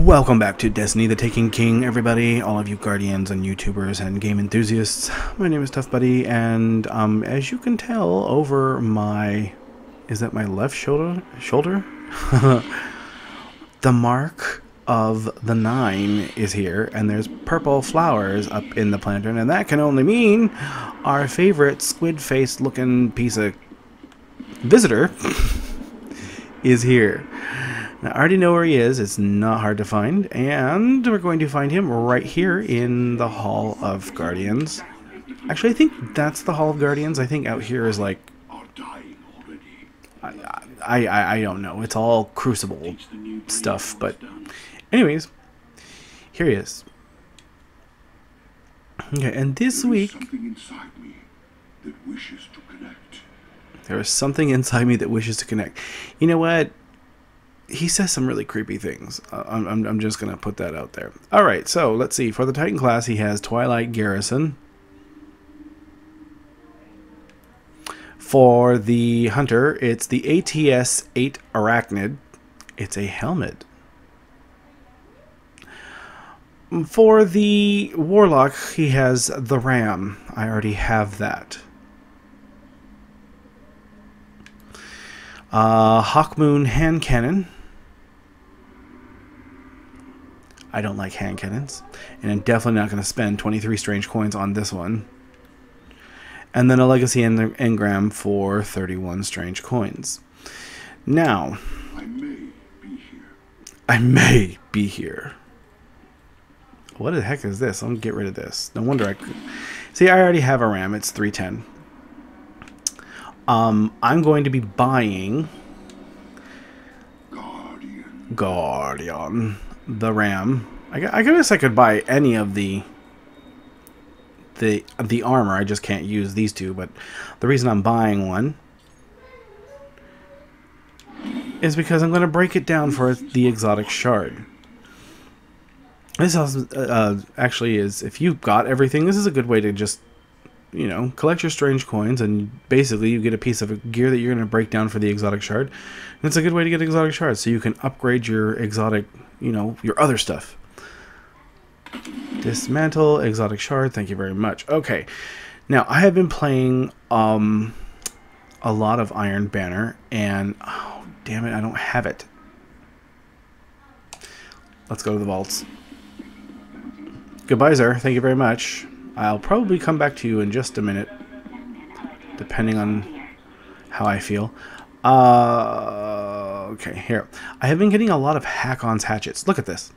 Welcome back to Destiny, the Taken King, everybody, all of you guardians and YouTubers and game enthusiasts. My name is Tough Buddy, and as you can tell, over my—is that my left shoulder? The mark of the 9 is here, and there's purple flowers up in the plantain, and that can only mean our favorite squid-faced-looking piece of visitor is here. Now, I already know where he is. It's not hard to find, and we're going to find him right here in the Hall of Guardians. Actually, I think that's the Hall of Guardians. I think out here is like... I don't know. It's all Crucible stuff, but... Anyways, here he is. Okay, and this week... There is something inside me that wishes to connect. You know what? He says some really creepy things. I'm just going to put that out there. All right, so let's see. For the Titan class, he has Twilight Garrison. For the Hunter, it's the ATS 8 arachnid. It's a helmet. For the Warlock, he has the RAM. I already have that. Hawkmoon hand cannon. I don't like hand cannons, and I'm definitely not going to spend 23 strange coins on this one. And then a legacy engram for 31 strange coins. Now, I may be here. What the heck is this? I'm going to get rid of this. No wonder I could... See, I already have a RAM. It's 310. I'm going to be buying... Guardian. The RAM. I guess I could buy any of the armor. I just can't use these two, but the reason I'm buying one is because I'm going to break it down for the exotic shard. This actually is, if you've got everything, this is a good way to just, you know, collect your strange coins, and basically you get a piece of gear that you're going to break down for the exotic shard. And it's a good way to get exotic shards, so you can upgrade your exotic, you know, your other stuff. Dismantle, exotic shard, thank you very much. Okay, now I have been playing a lot of Iron Banner, and oh, damn it, I don't have it. Let's go to the vaults. Goodbye, sir, thank you very much. I'll probably come back to you in just a minute, depending on how I feel. Okay, here. I have been getting a lot of Hakon's hatchets. Look at this.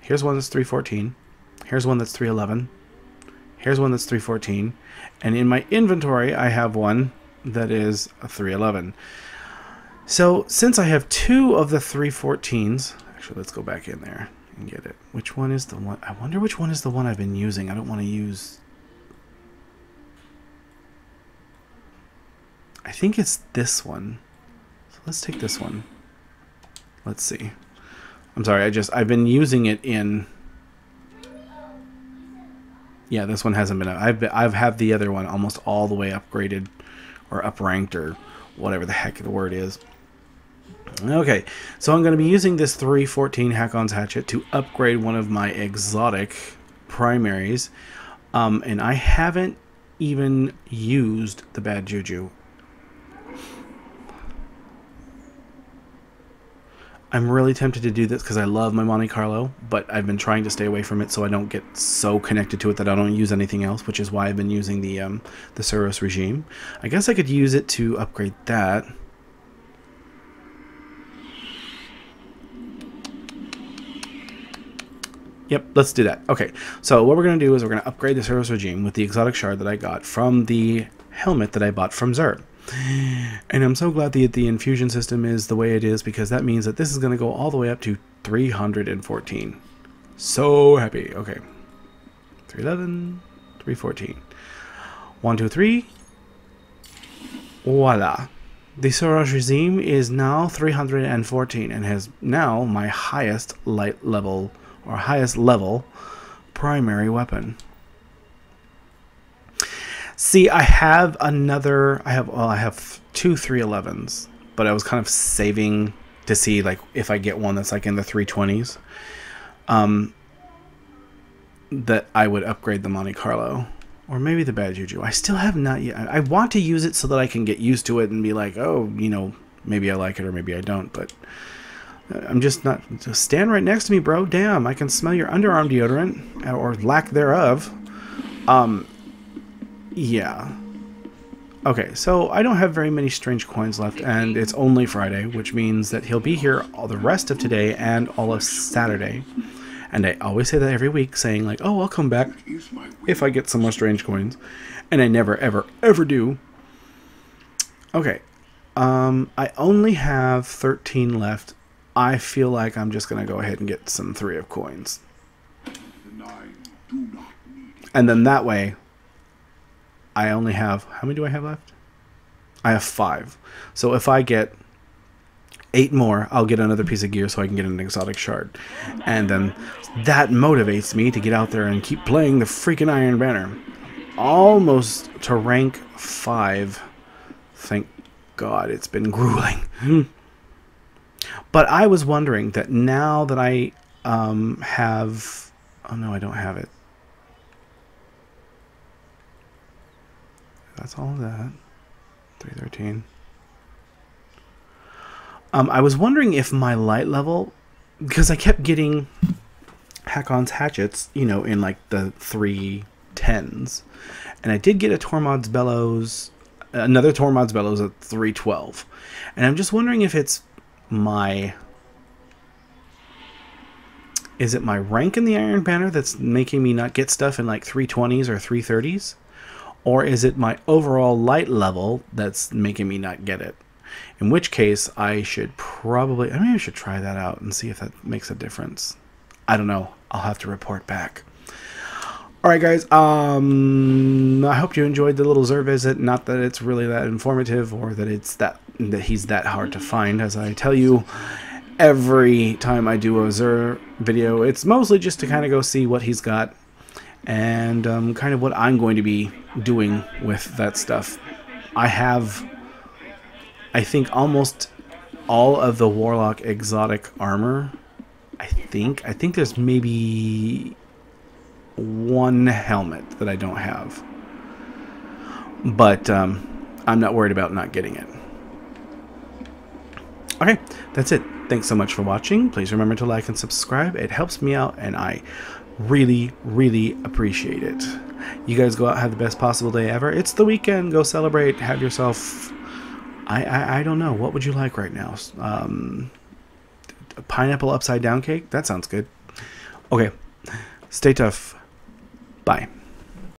Here's one that's 314. Here's one that's 311. Here's one that's 314. And in my inventory, I have one that is a 311. So since I have two of the 314s... Actually, let's go back in there and get it. Which one is the one? I wonder which one is the one I've been using. I don't want to use... I think it's this one. So let's take this one. Let's see. I'm sorry, I've been using it in... Yeah, this one hasn't been up. I've had the other one almost all the way upgraded or upranked or whatever the heck the word is. Okay, so I'm going to be using this 314 Hakon's hatchet to upgrade one of my exotic primaries. And I haven't even used the Bad Juju. I'm really tempted to do this because I love my Monte Carlo, but I've been trying to stay away from it so I don't get so connected to it that I don't use anything else, which is why I've been using the Suros Regime. I guess I could use it to upgrade that. Yep, let's do that. Okay, so what we're going to do is we're going to upgrade the Suros Regime with the exotic shard that I got from the helmet that I bought from Xur. And I'm so glad that the infusion system is the way it is, because that means that this is going to go all the way up to 314. So happy. Okay. 311, 314. 1, 2, 3. Voila. The Suros Regime is now 314 and has now my highest light level or highest level primary weapon. See, I have another, I have two 311s, but I was kind of saving to see, like, if I get one that's, like, in the 320s. that I would upgrade the Monte Carlo. Or maybe the Bad Juju. I still have not yet. I want to use it so that I can get used to it and be like, oh, you know, maybe I like it or maybe I don't. But I'm just not... Just stand right next to me, bro. Damn, I can smell your underarm deodorant. Or lack thereof. Yeah. Okay, so I don't have very many strange coins left, and it's only Friday, which means that he'll be here all the rest of today and all of Saturday. And I always say that every week, saying like, oh, I'll come back if I get some more strange coins. And I never, ever, ever do. Okay. I only have 13 left. I feel like I'm just going to go ahead and get some 3 of coins. And then that way, I only have... How many do I have left? I have 5. So if I get 8 more, I'll get another piece of gear so I can get an exotic shard. And then that motivates me to get out there and keep playing the freaking Iron Banner. Almost to rank 5. Thank God, it's been grueling. But I was wondering that now that I have... Oh no, I don't have it. That's all of that. 313. I was wondering if my light level... Because I kept getting Hakon's hatchets, you know, in like the 310s. And I did get a Tormod's bellows... Another Tormod's bellows at 312. And I'm just wondering if it's my... Is it my rank in the Iron Banner that's making me not get stuff in like 320s or 330s? Or is it my overall light level that's making me not get it? In which case, I should probably... I mean, I should try that out and see if that makes a difference. I don't know. I'll have to report back. All right, guys. I hope you enjoyed the little Xur visit. Not that it's really that informative or that it's that he's that hard to find, as I tell you. Every time I do a Xur video, it's mostly just to kind of go see what he's got. And kind of what I'm going to be doing with that stuff. I have, I think, almost all of the Warlock exotic armor. I think there's maybe one helmet that I don't have. But I'm not worried about not getting it. Okay, that's it. Thanks so much for watching. Please remember to like and subscribe. It helps me out, and I really appreciate it. You guys go out, have the best possible day ever. It's the weekend. Go celebrate. Have yourself... I don't know. What would you like right now? A pineapple upside down cake? That sounds good. Okay. Stay tough. Bye.